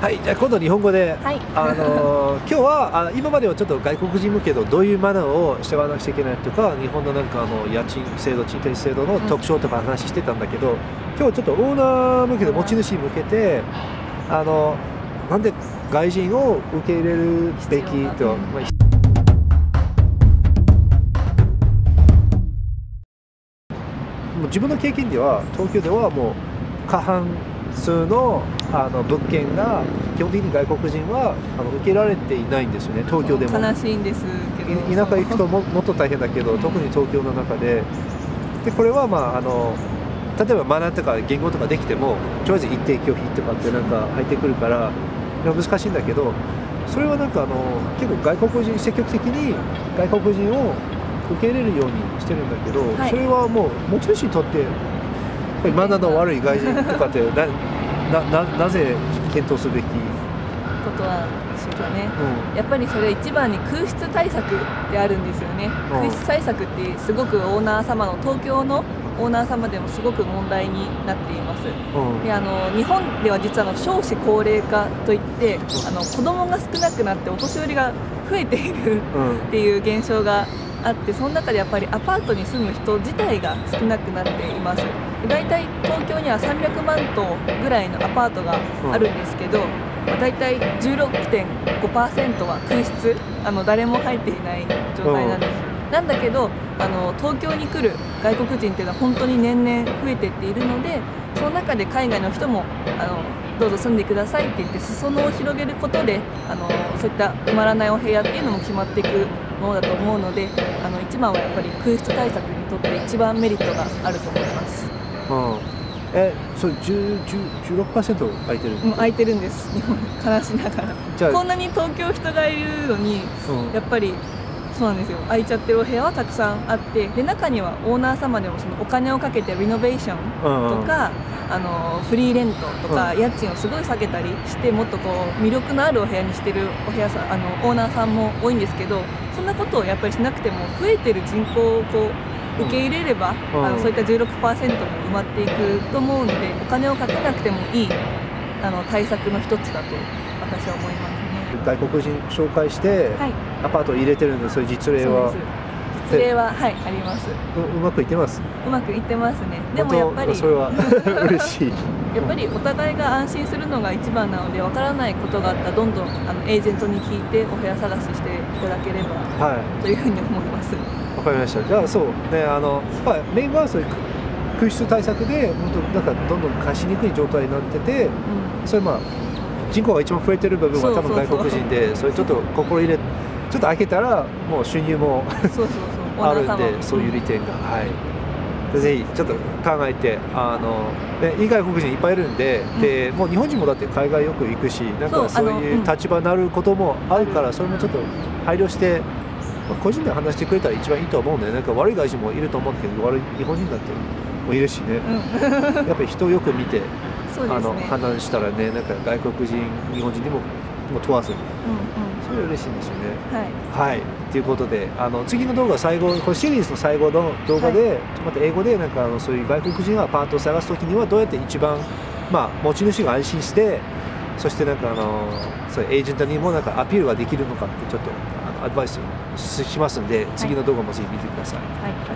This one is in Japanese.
はい、じゃあ今度日本語で、はい、今日は今まではちょっと外国人向けのどういうマナーをしてわなくちゃいけないとか、日本のなんか家賃制度、賃貸制度の特徴とか話してたんだけど、うん、今日ちょっとオーナー向けて、持ち主向けてなんで外人を受け入れるべきと。自分の経験では東京ではもう過半数の物件が基本的に外国人は受けられていないんですよね、東京でも。悲しいんですけど、田舎行くともっと大変だけど、特に東京の中で。でこれはまあ例えばマナーとか言語とかできてもとりあえず一定拒否とかってなんか入ってくるから難しいんだけど、それはなんか結構外国人、積極的に外国人を受け入れるようにしてるんだけど、はい、それはもう持ち主にとってやっぱりマナーの悪い外人とかってなぜ検討すべきことはでしょうかね、うん、やっぱりそれ一番に空室対策であるんですよね、うん、空室対策ってすごくオーナー様の、東京のオーナー様でもすごく問題になっています、うん、で日本では実は少子高齢化といって子供が少なくなってお年寄りが増えているっていう現象があって、その中でやっぱりアパートに住む人自体が少なくなっています。だいたい東京には300万棟ぐらいのアパートがあるんですけど、だいたい 16.5% は空室、誰も入っていない状態なんです、うん、なんだけど東京に来る外国人っていうのは本当に年々増えてっているので、その中で海外の人もどうぞ住んでくださいって言って裾野を広げることでそういった埋まらないお部屋っていうのも決まっていくものだと思うので、一番はやっぱり空室対策にとって一番メリットがあると思います。うん、それ16% 空いてる？空いてるんです。日本悲しながら。じゃあこんなに東京人がいるのに、うん、やっぱりそうなんですよ。空いちゃってるお部屋はたくさんあって、で中にはオーナー様でもそのお金をかけてリノベーションとか、うん、フリーレントとか、うん、家賃をすごい下げたりしてもっとこう魅力のあるお部屋にしてるお部屋さオーナーさんも多いんですけど、そんなことをやっぱりしなくても増えてる人口をこう受け入れれば、うん、そういった 16% も埋まっていくと思うので、お金をかけなくてもいい対策の一つだと私は思います。外国人紹介してアパートを入れてるんで、そういう実例ははいあります。うまくいってます。うまくいってますね。でもやっぱりそれは嬉しい。やっぱりお互いが安心するのが一番なので、わからないことがあったらどんどんエージェントに聞いてお部屋探ししていただければ、はい、というふうに思います。わかりました。じゃあそうねまあメインはそういう空室対策で本当なんかどんどん貸しにくい状態になってて、うん、それ人口が一番増えてる部分は多分外国人で、それちょっと心入れちょっと開けたらもう収入もあるんで、そういう利点が、はい、ぜひちょっと考えていい外国人いっぱいいるんで、うん、でもう日本人もだって海外よく行くし、なんかそういう立場になることもあるから、それもちょっと配慮して、まあ、個人で話してくれたら一番いいと思うんで、なんか悪い外人もいると思うんだけど、悪い日本人だってもいるしね、うん、やっぱり人をよく見て。ね、話したらね、なんか外国人、日本人でも問わず、それ嬉しいんですよね。はい。ということで、次の動画最後、このシリーズの最後の動画で、また英語でなんかそういう外国人がアパートを探すときにはどうやって一番持ち主が安心して、そしてなんかそういうエージェントにもなんかアピールができるのかってちょっとアドバイスしますんで、次の動画もぜひ見てください。はい。